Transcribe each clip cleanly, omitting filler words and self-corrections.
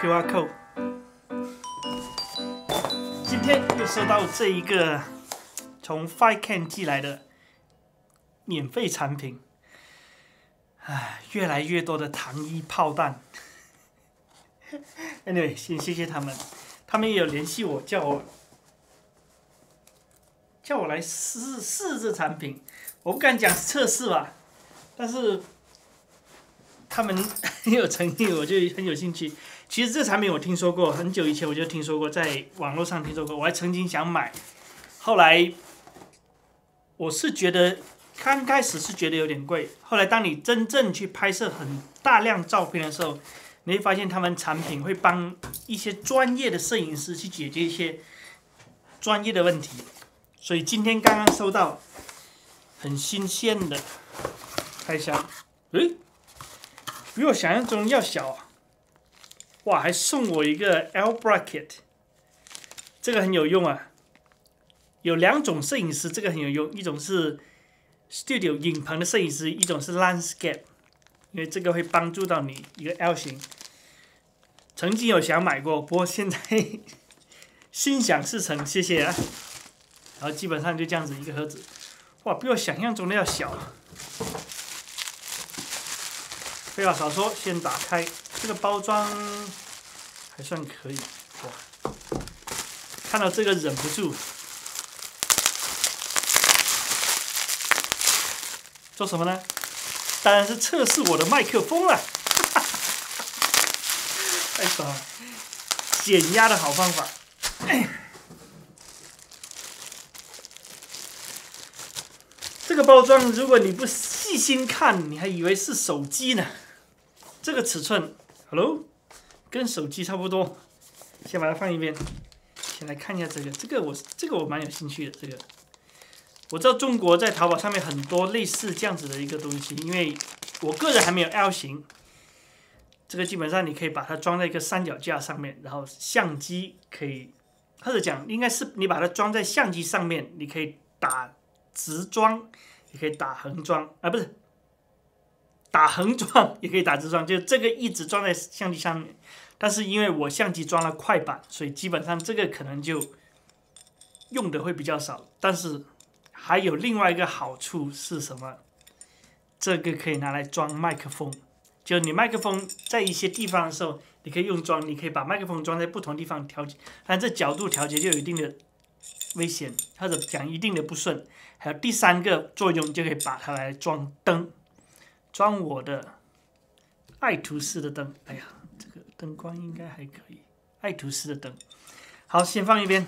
QR code。今天又收到这一个从 FiCam 寄来的免费产品，唉，越来越多的糖衣炮弹。Anyway， 先谢谢他们，他们也有联系我，叫我来试这产品。我不敢讲测试吧，但是他们很有诚意，我就很有兴趣。其实这产品我听说过，很久以前我就听说过，在网络上听说过，我还曾经想买。后来我是觉得刚开始是觉得有点贵，后来当你真正去拍摄很大量照片的时候，你会发现他们产品会帮一些专业的摄影师去解决一些专业的问题。所以今天刚刚收到。 很新鲜的，开箱，诶，比我想象中要小啊！哇，还送我一个 L bracket， 这个很有用啊。有两种摄影师，这个很有用，一种是 studio 影棚的摄影师，一种是 landscape， 因为这个会帮助到你一个 L 型。曾经有想买过，不过现在心想事成，谢谢啊。然后基本上就这样子一个盒子。 哇，比我想象中的要小。废话少说，先打开这个包装，还算可以。哇，看到这个忍不住。做什么呢？当然是测试我的麦克风了。太爽了，减压的好方法。这个包装，如果你不细心看，你还以为是手机呢。这个尺寸 ，Hello， 跟手机差不多。先把它放一边，先来看一下这个。这个我蛮有兴趣的。这个我知道中国在淘宝上面很多类似这样子的一个东西，因为我个人还没有 L 型。这个基本上你可以把它装在一个三脚架上面，然后相机可以，或者讲应该是你把它装在相机上面，你可以打。 直装也可以打横装啊，不是打横装也可以打直装，就这个一直装在相机上面。但是因为我相机装了快板，所以基本上这个可能就用的会比较少。但是还有另外一个好处是什么？这个可以拿来装麦克风，就你麦克风在一些地方的时候，你可以用装，你可以把麦克风装在不同地方调节，但这角度调节就有一定的。 危险，或者讲一定的不顺，还有第三个作用就可以把它来装灯，装我的爱图仕的灯。哎呀，这个灯光应该还可以，爱图仕的灯。好，先放一边，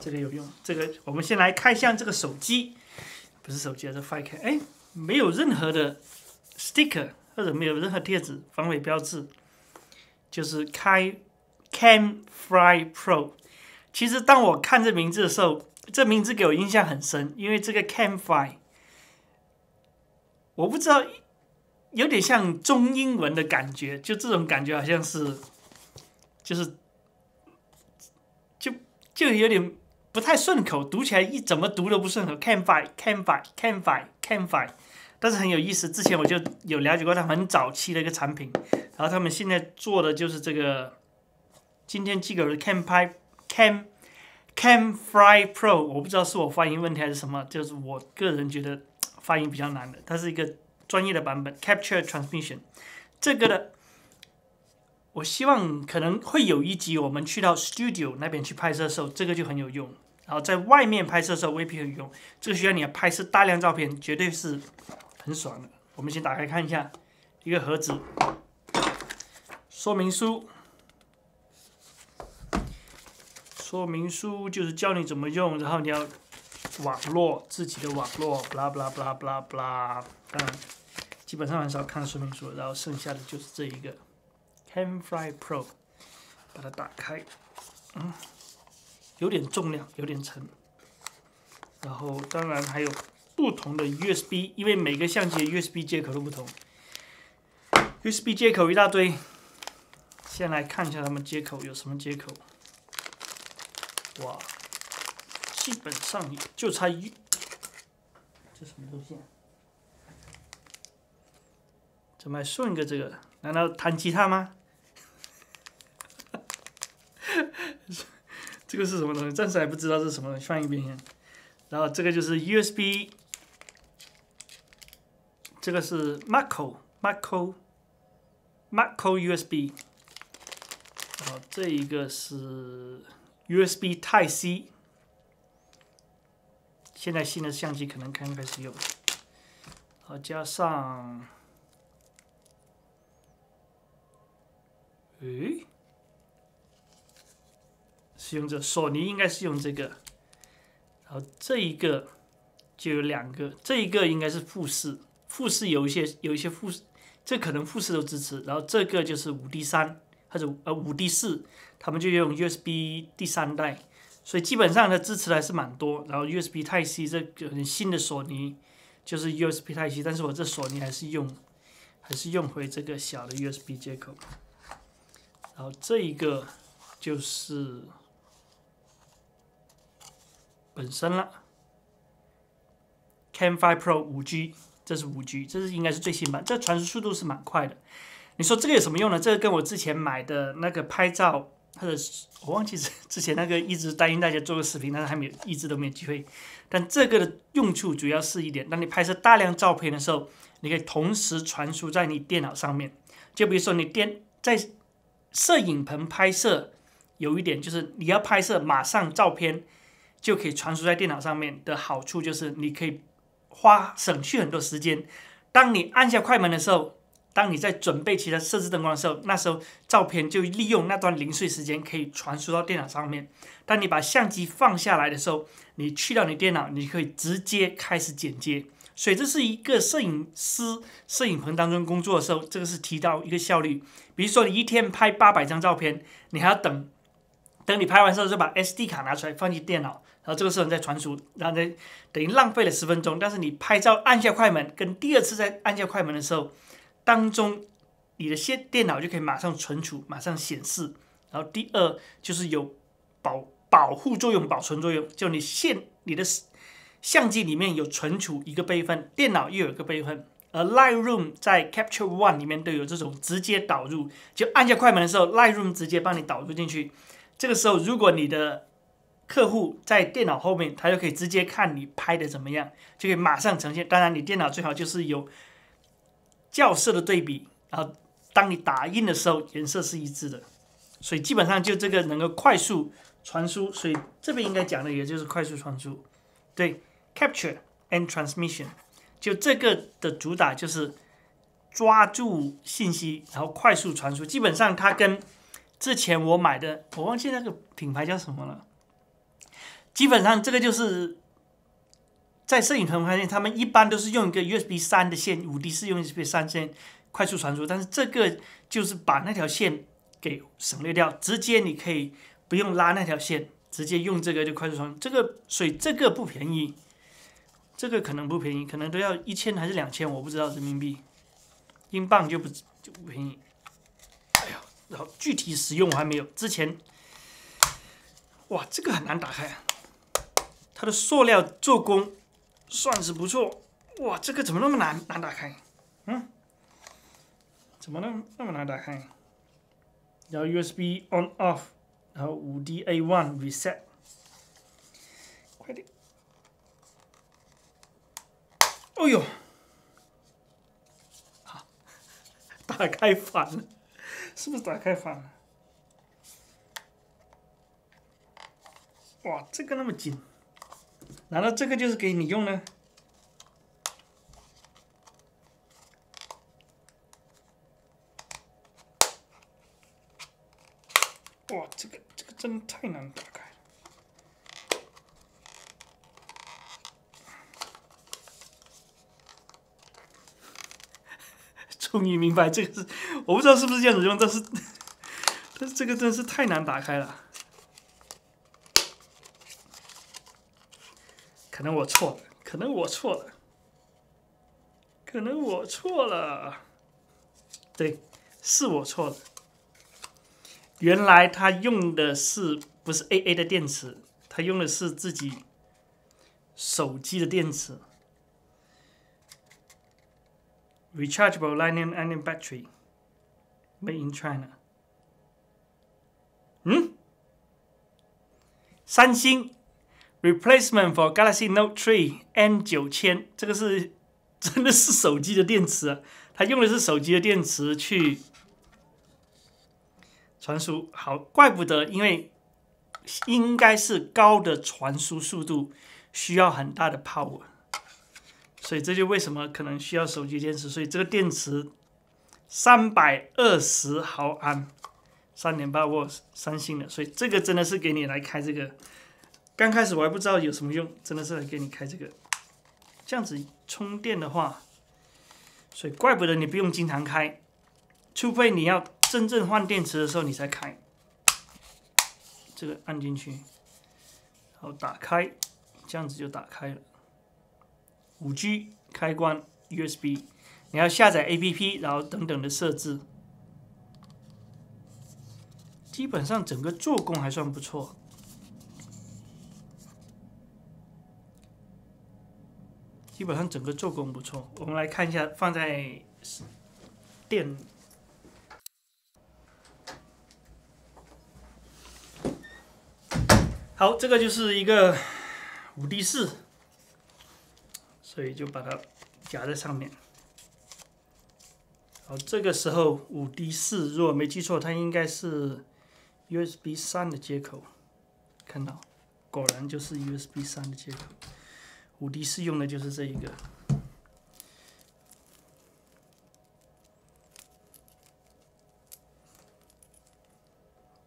这个有用。这个我们先来开箱这个手机，不是手机，是 FiCam。哎，没有任何的 sticker 或者没有任何贴纸、防伪标志，就是开 CamFi Pro。 其实当我看这名字的时候，这名字给我印象很深，因为这个 CamFi， 我不知道，有点像中英文的感觉，就这种感觉好像是，就有点不太顺口，读起来怎么读都不顺口 ，CamFi，但是很有意思。之前我就有了解过他们很早期的一个产品，然后他们现在做的就是这个，今天寄给我的 CamFi Pro， 我不知道是我发音问题还是什么，就是我个人觉得发音比较难的，它是一个专业的版本 Capture Transmission 这个的，我希望可能会有一集我们去到 Studio 那边去拍摄的时候，这个就很有用。然后在外面拍摄的时候未必很有用，这个需要你拍摄大量照片，绝对是很爽的。我们先打开看一下一个盒子，说明书。 说明书就是教你怎么用，然后你要网络自己的网络 ，blah blah blah blah blah。当然，基本上很少看说明书，然后剩下的就是这一个 CamFi Pro， 把它打开，嗯，有点重量，有点沉。然后当然还有不同的 USB， 因为每个相机的 USB 接口都不同 ，USB 接口一大堆。先来看一下他们接口有什么接口。 哇，基本上就差一，这什么东西啊？怎么还送一个这个？难道弹吉他吗？这个是什么东西？暂时还不知道是什么东西，放一边先。然后这个就是 USB， 这个是 Macro USB， 然后这一个是 USB Type C。 现在新的相机可能刚开始有，好加上，是用这索尼应该是用这个，然后这一个就有两个，这一个应该是富士，富士有一些富士，这可能富士都支持，然后这个就是5D3或者5D4，他们就用 USB 第三代。 所以基本上它支持的还是蛮多，然后 USB Type C 这个很新的索尼就是 USB Type C， 但是我这索尼还是用回这个小的 USB 接口，然后这一个就是本身了 ，CamFi Pro 5G， 这是 5G， 这是应该是最新版，这传输速度是蛮快的。你说这个有什么用呢？这个跟我之前买的那个拍照。 或者我忘记之前那个一直答应大家做个视频，但是还没有，一直都没有机会。但这个的用处主要是一点，当你拍摄大量照片的时候，你可以同时传输在你电脑上面。就比如说你在摄影棚拍摄，有一点就是你要拍摄马上照片就可以传输在电脑上面的好处，就是你可以省去很多时间。当你按下快门的时候。 当你在准备其他设置灯光的时候，那时候照片就利用那段零碎时间可以传输到电脑上面。当你把相机放下来的时候，你去到你电脑，你可以直接开始剪接。所以这是一个摄影师摄影棚当中工作的时候，这个是提到一个效率。比如说你一天拍800张照片，你还要等你拍完之后就把 SD 卡拿出来放进电脑，然后这个时候你再传输，然后等于浪费了10分钟。但是你拍照按下快门，跟第二次再按下快门的时候。 当中，你的电脑就可以马上存储，马上显示。然后第二就是有保护作用、保存作用，就你的相机里面有存储一个备份，电脑又有一个备份。而 Lightroom 在 Capture One 里面都有这种直接导入，就按下快门的时候 ，Lightroom 直接帮你导入进去。这个时候，如果你的客户在电脑后面，他就可以直接看你拍的怎么样，就可以马上呈现。当然，你电脑最好就是有。 校色的对比，然后当你打印的时候，颜色是一致的，所以基本上就这个能够快速传输，所以这边应该讲的也就是快速传输，对 ，capture and transmission， 就这个的主打就是抓住信息，然后快速传输。基本上它跟之前我买的，我忘记那个品牌叫什么了，基本上这个就是。 在摄影棚发现，他们一般都是用一个 USB 3的线，5D4用 USB 3线快速传输，但是这个就是把那条线给省略掉，直接你可以不用拉那条线，直接用这个就快速传输。这个所以这个不便宜，这个可能不便宜，可能都要1000还是2000，我不知道人民币，英镑就不便宜。哎呦，然后具体使用我还没有，之前，哇，这个很难打开啊，它的塑料做工。 算是不错，哇，这个怎么那么难打开？嗯，怎么那么难打开？然后 USB on off， 然后5D A1 reset， 快点！哦呦，好，打开反了，是不是打开反了？哇，这个那么紧。 难道这个就是给你用呢？哇，这个真的太难打开了。终于明白这个是，我不知道是不是这样子用，但是这个真是太难打开了。 可能我错了，可能我错了，可能我错了，对，是我错了。原来他用的是不是 AA 的电池？他用的是自己手机的电池 ，Rechargeable Lithium-ion Battery Made in China。嗯，三星 replacement for Galaxy Note 3 N9000， 这个是真的是手机的电池啊，它用的是手机的电池去传输。好，怪不得，因为应该是高的传输速度需要很大的 power， 所以这就为什么可能需要手机电池。所以这个电池320毫安。 3.8V， 三星的，所以这个真的是给你来开这个。刚开始我还不知道有什么用，真的是来给你开这个。这样子充电的话，所以怪不得你不用经常开，除非你要真正换电池的时候你才开。这个按进去，好，打开，这样子就打开了。5G 开关 USB， 你要下载 APP， 然后等等的设置。 基本上整个做工还算不错，基本上整个做工不错。我们来看一下，放在电，好，这个就是一个5D4，所以就把它夹在上面。好，这个时候5D4，如果没记错，它应该是 USB 3的接口，看到，果然就是 USB 3的接口。5D4用的就是这一个。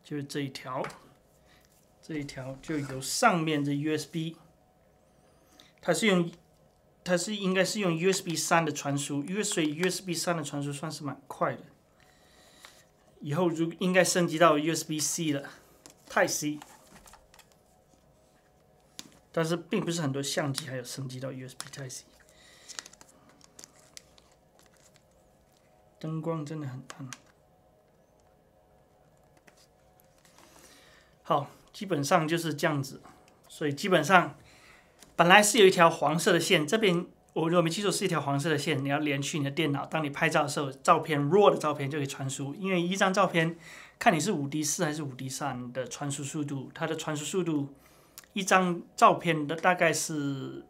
就是这一条，这一条就由上面的 USB， 它是应该是用 USB 3的传输，因为所以 USB 3的传输算是蛮快的。 以后应该升级到 USB-C 了 ，Type-C， 但是并不是很多相机还有升级到 USB-Type-C。灯光真的很暗。好，基本上就是这样子，所以基本上本来是有一条黄色的线，这边我如果没记错是一条黄色的线，你要连去你的电脑，当你拍照的时候，照片 RAW 的照片就可以传输，因为一张照片看你是5D4还是5D3的传输速度，它的传输速度一张照片的大概是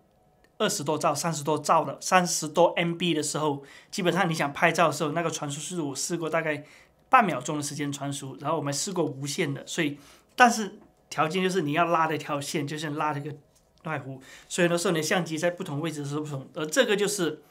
20多兆、30多兆的，30多MB 的时候，基本上你想拍照的时候，那个传输速度我试过大概半秒钟的时间传输，然后我们试过无线的，所以但是条件就是你要拉的一条线，就是拉这个。 外弧，所以很多时候你的相机在不同位置是不同，而这个就是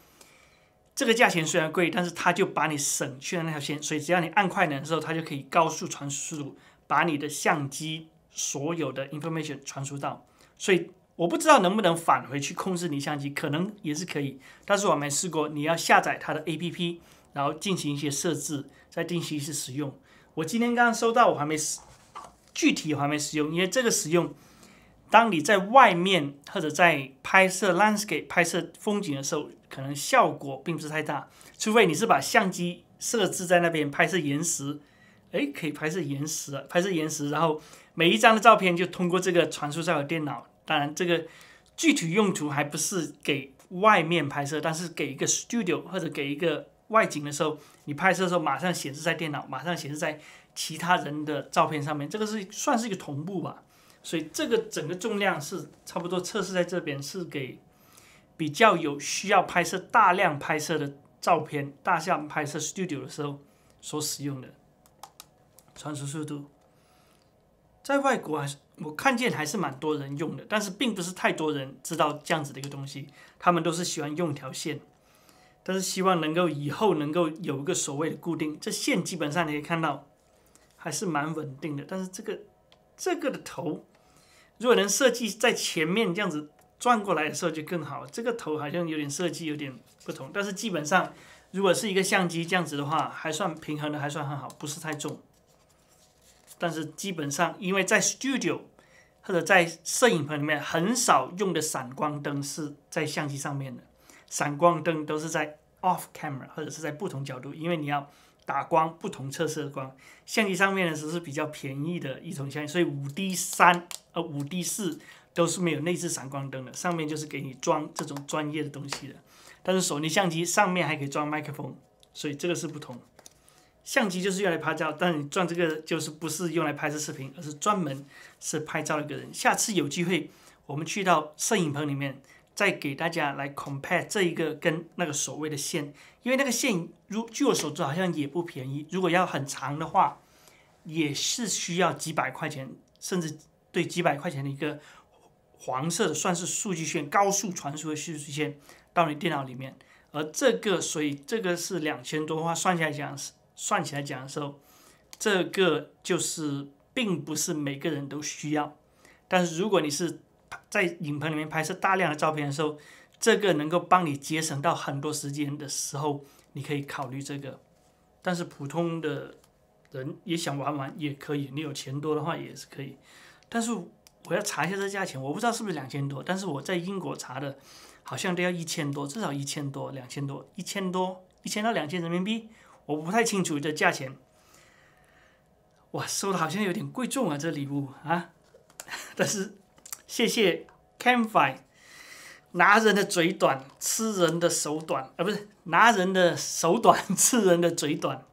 这个价钱虽然贵，但是它就把你省去了那条线，所以只要你按快门的时候，它就可以高速传输速度，把你的相机所有的 information 传输到。所以我不知道能不能返回去控制你相机，可能也是可以，但是我没试过。你要下载它的 APP， 然后进行一些设置，再定期去使用。我今天刚刚收到，我还没具体我还没使用，因为这个使用。 当你在外面或者在拍摄 landscape 拍摄风景的时候，可能效果并不是太大，除非你是把相机设置在那边拍摄岩石，哎，可以拍摄岩石啊，拍摄岩石，然后每一张的照片就通过这个传输到我电脑。当然，这个具体用途还不是给外面拍摄，但是给一个 studio 或者给一个外景的时候，你拍摄的时候马上显示在电脑，马上显示在其他人的照片上面，这个是算是一个同步吧。 所以这个整个重量是差不多测试在这边，是给比较有需要拍摄大量拍摄的照片、大量拍摄 studio 的时候所使用的。传输速度，在外国还是我看见还是蛮多人用的，但是并不是太多人知道这样子的一个东西，他们都是喜欢用条线，但是希望能够以后能够有一个所谓的固定。这线基本上你可以看到还是蛮稳定的，但是这个的头，如果能设计在前面这样子转过来的时候就更好。这个头好像有点设计有点不同，但是基本上如果是一个相机这样子的话，还算平衡的，还算很好，不是太重。但是基本上，因为在 studio 或者在摄影棚里面很少用的闪光灯是在相机上面的，闪光灯都是在 off camera 或者是在不同角度，因为你要。 打光不同测试的光，相机上面的时候是比较便宜的一种相机，所以5D4 都是没有内置闪光灯的，上面就是给你装这种专业的东西的。但是索尼相机上面还可以装麦克风，所以这个是不同。相机就是用来拍照，但你赚这个就是不是用来拍摄视频，而是专门是拍照的一个人。下次有机会，我们去到摄影棚里面，再给大家来 compare 这一个跟那个所谓的线，因为那个线据我所知好像也不便宜，如果要很长的话，也是需要几百块钱，甚至对几百块钱的一个黄色的算是数据线，高速传输的数据线到你电脑里面。 而这个，所以这个是2000多块，算起来讲的时候，这个就是并不是每个人都需要。但是如果你是在影棚里面拍摄大量的照片的时候，这个能够帮你节省到很多时间的时候，你可以考虑这个。但是普通的人也想玩玩也可以，你有钱多的话也是可以。但是我要查一下这价钱，我不知道是不是2000多，但是我在英国查的。 好像都要1000多，至少1000多、2000多、1000到2000人民币，我不太清楚这价钱。哇，收的好像有点贵重啊，这礼物啊！但是谢谢 CamFi， 拿人的嘴短，吃人的手短，不是拿人的手短，吃人的嘴短。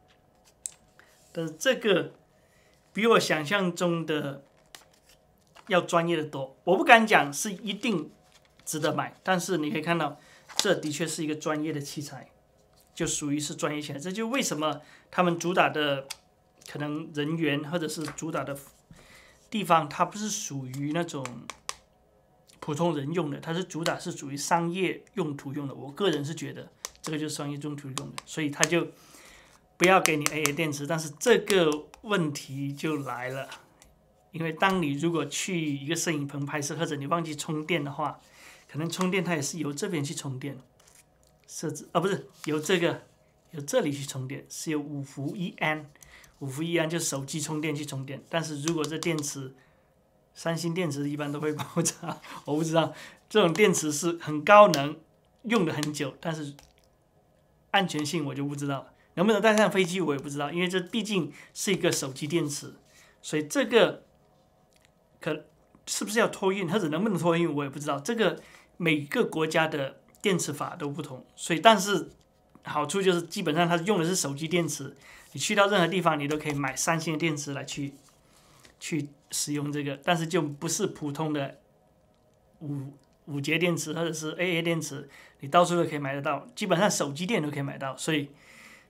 但是这个比我想象中的要专业的多，我不敢讲是一定。 值得买，但是你可以看到，这的确是一个专业的器材，就属于是专业器材。这就为什么他们主打的可能人员或者是主打的地方，它不是属于那种普通人用的，它是主打是属于商业用途用的。我个人是觉得这个就是商业用途用的，所以它就不要给你 AA 电池。但是这个问题就来了，因为当你如果去一个摄影棚拍摄，或者你忘记充电的话， 可能充电它也是由这边去充电，设置啊不是由这个由这里去充电，是由5伏1安，5伏1安就手机充电去充电。但是如果这电池，三星电池一般都会爆炸，我不知道这种电池是很高能，用的很久，但是安全性我就不知道，能不能带上飞机我也不知道，因为这毕竟是一个手机电池，所以这个可是不是要托运或者能不能托运我也不知道这个。 每个国家的电池法都不同，所以但是好处就是基本上它用的是手机电池，你去到任何地方你都可以买三星的电池来去使用这个，但是就不是普通的五节电池或者是 AA 电池，你到处都可以买得到，基本上手机店都可以买到，所以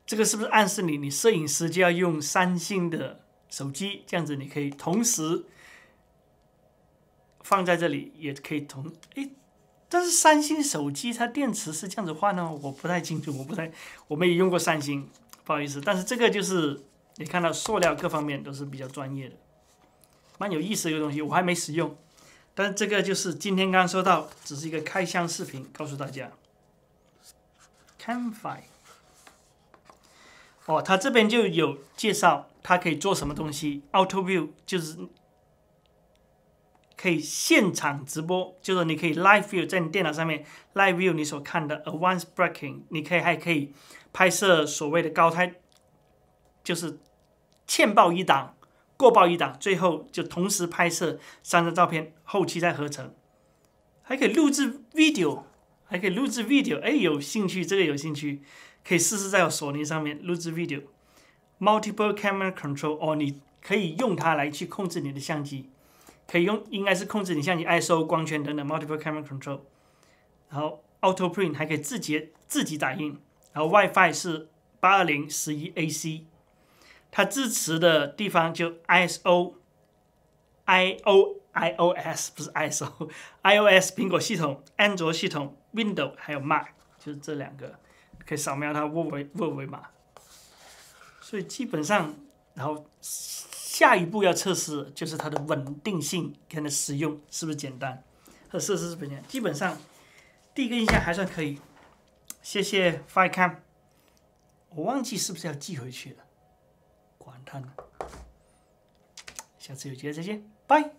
这个是不是暗示你摄影师就要用三星的手机，这样子你可以同时放在这里，也可以同诶。 但是三星手机它电池是这样子换呢，我不太清楚，我没有用过三星，不好意思。但是这个就是你看到塑料各方面都是比较专业的，蛮有意思的一个东西，我还没使用。但这个就是今天刚收到，只是一个开箱视频，告诉大家。CamFi， 哦，它这边就有介绍它可以做什么东西 ，Auto View 就是。 可以现场直播，就是你可以 live view 在你电脑上面 live view 你所看的 advanced breaking， 你可以还可以拍摄所谓的高台，就是欠曝一档，过曝一档，最后就同时拍摄3张照片，后期再合成，还可以录制 video， 还可以录制 video， 哎，有兴趣这个有兴趣，可以试试在我索尼上面录制 video，multiple camera control， 哦，你可以用它来去控制你的相机。 可以用，应该是控制你相机 ISO、光圈等等 multiple camera control， 然后 auto print 还可以自己打印，然后 WiFi 是82011AC， 它支持的地方就 iOS 不是 iOS 苹果系统、安卓系统、Windows 还有 Mac， 就是这2个，可以扫描它二维码，所以基本上，然后。 下一步要测试就是它的稳定性跟它的使用是不是简单，和设置是不是简单？基本上第一个印象还算可以。谢谢 FiCam， 我忘记是不是要寄回去了，管它呢。下次有机会再见，拜。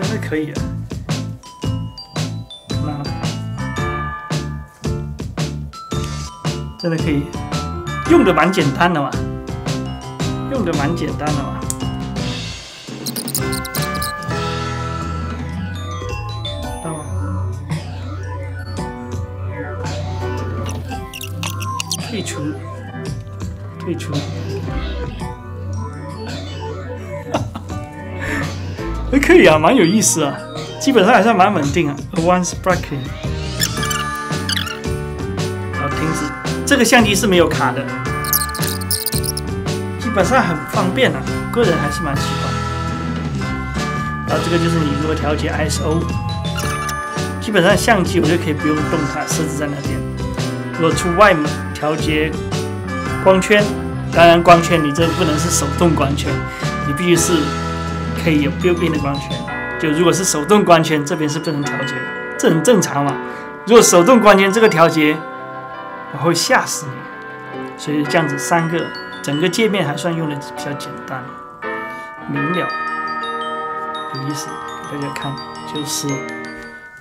真的可以啊！妈的，真的可以，用的蛮简单的嘛，用的蛮简单的嘛。 退出，退出。还可以啊，蛮有意思啊，基本上还算蛮稳定啊。Advanced Bracketing， 好，停止。这个相机是没有卡的，基本上很方便啊，个人还是蛮喜欢。然后这个就是你如何调节 ISO， 基本上相机我就可以不用动它，设置在那边。如果出外门。 调节光圈，当然光圈你这不能是手动光圈，你必须是可以有built-in的光圈。就如果是手动光圈，这边是不能调节的，这很正常嘛。如果手动光圈这个调节，我会吓死你。所以这样子三个，整个界面还算用的比较简单，明了，有意思。大家看，就是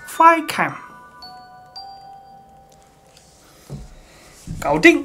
Fi Cam。 搞定。